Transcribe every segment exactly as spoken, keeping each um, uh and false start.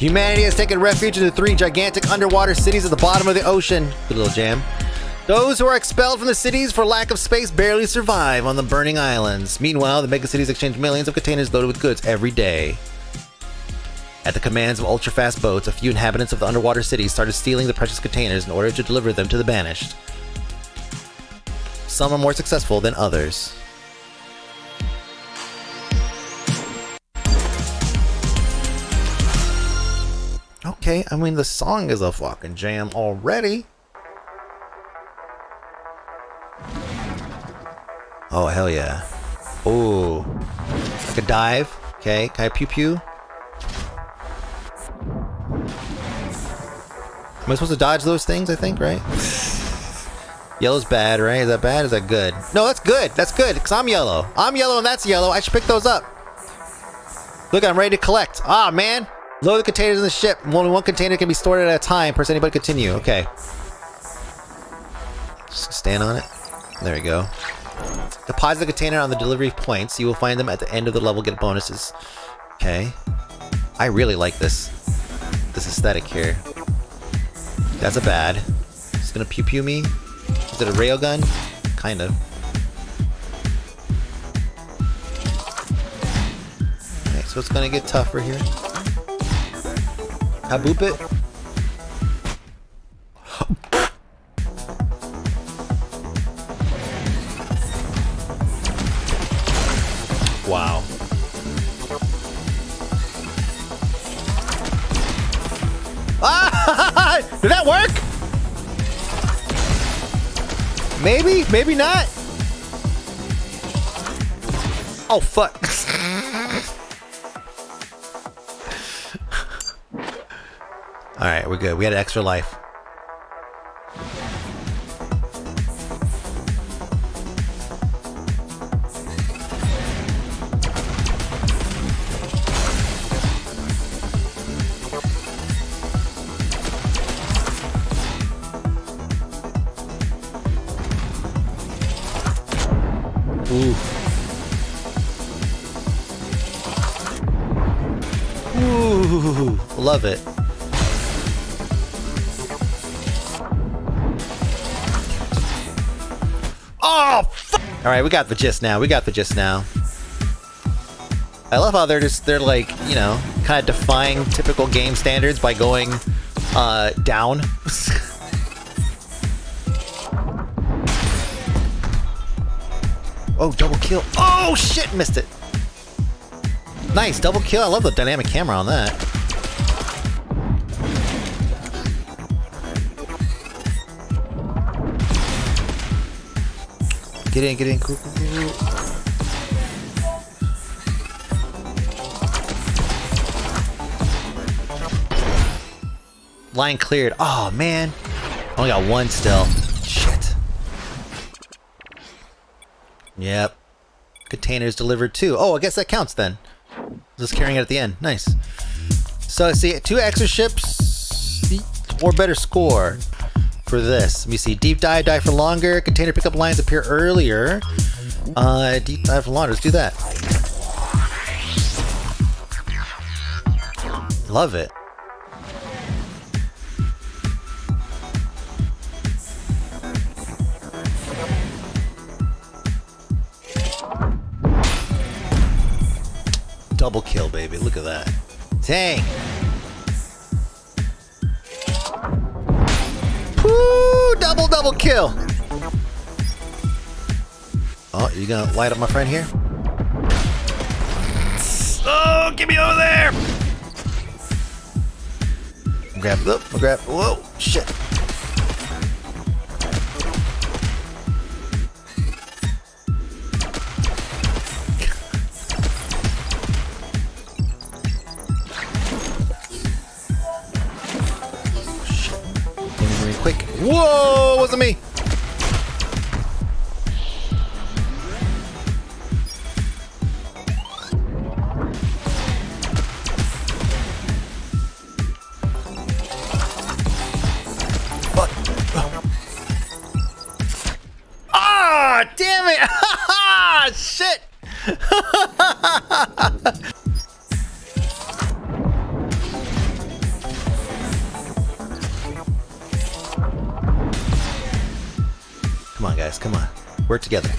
Humanity has taken refuge in the three gigantic underwater cities at the bottom of the ocean. Good little jam. Those who are expelled from the cities for lack of space barely survive on the burning islands. Meanwhile, the megacities exchange millions of containers loaded with goods every day. At the commands of ultra-fast boats, a few inhabitants of the underwater cities started stealing the precious containers in order to deliver them to the banished. Some are more successful than others. Okay, I mean, the song is a fucking jam already. Oh, hell yeah. Ooh. Like a dive. Okay, can I pew pew? Am I supposed to dodge those things, I think, right? Yellow's bad, right? Is that bad? Is that good? No, that's good. That's good, because I'm yellow. I'm yellow and that's yellow. I should pick those up. Look, I'm ready to collect. Ah, man. Load the containers in the ship. Only one container can be stored at a time. Press anybody continue. Okay. Just stand on it. There we go. Deposit the container on the delivery points. You will find them at the end of the level. Get bonuses. Okay. I really like this. This aesthetic here. That's a bad. It's gonna pew pew me. Is it a railgun? Kind of. Okay, so it's gonna get tougher here. I boop it. Wow. Ah! Did that work? Maybe, maybe not. Oh fuck. Alright, we're good. We had an extra life. Ooh. Ooh, love it. Oh, fuck! Alright, we got the gist now. We got the gist now. I love how they're just, they're like, you know, kind of defying typical game standards by going, uh, down. Oh, double kill. Oh, shit! Missed it! Nice, double kill. I love the dynamic camera on that. Get in, get in, cool, cool, cool. Line cleared. Oh man. Only got one still. Shit. Yep. Containers delivered too. Oh, I guess that counts then. Just carrying it at the end. Nice. So let's see, two extra ships or better score. For this, we see deep dive, dive for longer. Container pickup lines appear earlier. Uh, deep dive for longer. Let's do that. Love it. Double kill, baby. Look at that. Dang. Woo! Double, double kill! Oh, you gonna light up my friend here? Oh, get me over there! Grab, oh, grab, whoa, shit. Whoa! Wasn't me! Fuck! Ah! Oh, damn it! Ha Shit! We're together.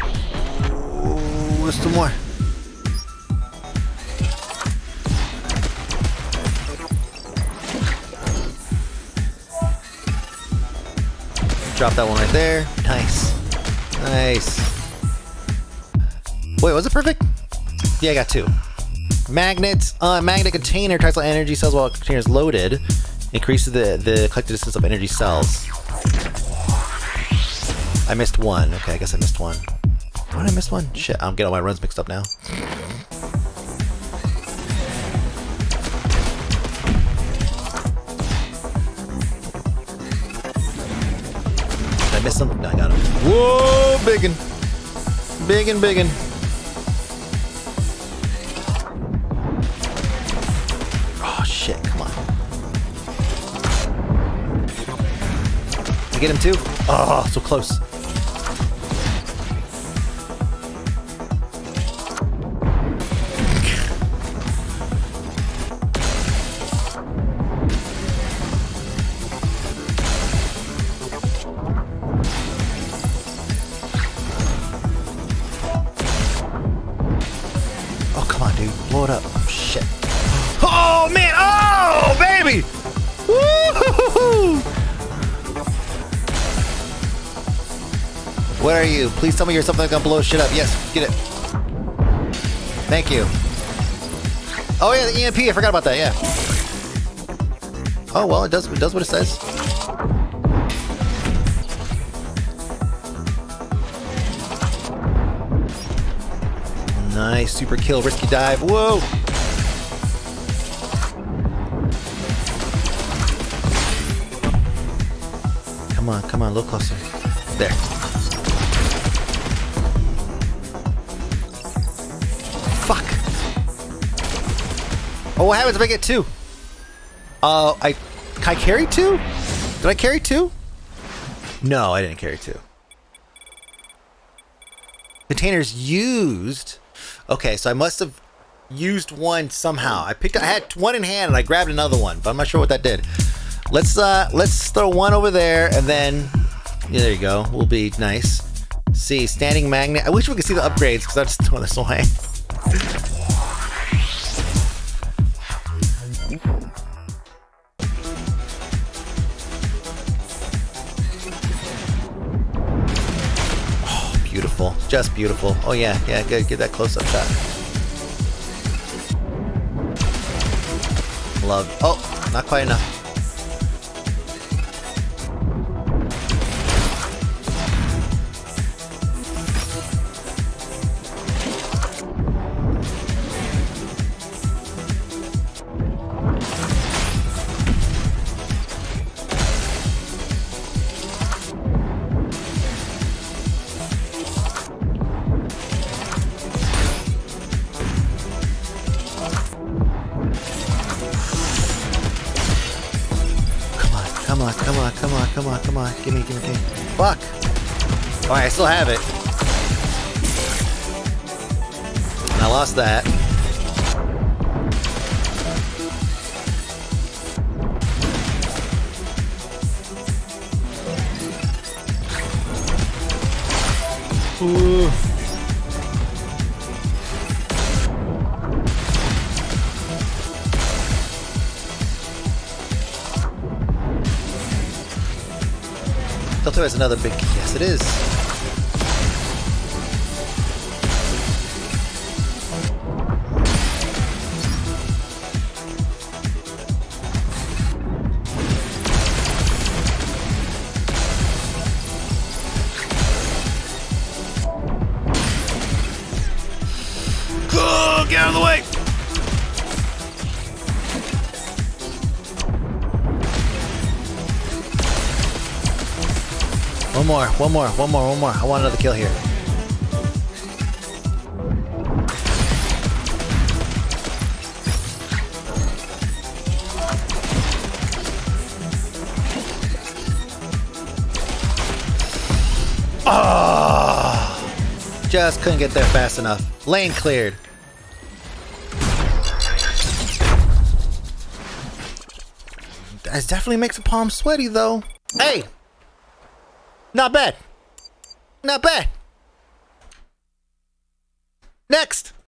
Oh, just two more. Drop that one right there. Nice. Nice. Wait, was it perfect? Yeah, I got two. Magnets. Uh, magnet container attracts all energy cells while the container is loaded. Increases the, the collected distance of energy cells. I missed one. Okay, I guess I missed one. Why did I miss one? Shit, I'm getting all my runs mixed up now. Missed him? No, I got him. Whoa, biggin'. Biggin', biggin'. Oh, shit, come on. Did I get him too? Oh, so close. What are you? Please tell me you're something that's gonna blow shit up. Yes, get it. Thank you. Oh yeah, the E M P. I forgot about that. Yeah. Oh well, it does. It does what it says. Nice super kill, risky dive. Whoa. Come on, come on, a little closer. There. Oh, what happens if I get two? Uh, I... Can I carry two? Did I carry two? No, I didn't carry two. Containers used... Okay, so I must have used one somehow. I picked... I had one in hand and I grabbed another one, but I'm not sure what that did. Let's, uh... Let's throw one over there and then... Yeah, there you go. We'll be nice. See, standing magnet... I wish we could see the upgrades because I'm just throwing this away. Beautiful, just beautiful. Oh yeah, yeah, good. Get that close-up shot. Love. Oh, not quite enough. Come on, come on, come on, come on, come on. Gimme, gimme, gimme. Fuck! Alright, I still have it. And I lost that. Ooh. Delta has another big... Yes, it is. Oh, get out of the way! One more, one more, one more, one more. I want another kill here. Oh, just couldn't get there fast enough. Lane cleared. That definitely makes a palm sweaty though. Hey! Not bad. Not bad. Next.